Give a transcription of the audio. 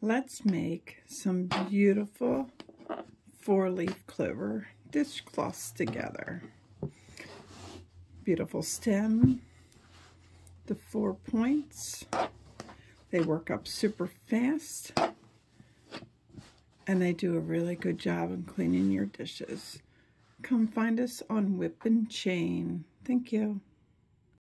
Let's make some beautiful four-leaf clover dishcloths together. Beautiful stem, the 4 points. They work up super fast, and they do a really good job in cleaning your dishes. Come find us on WIP and Chain. Thank you.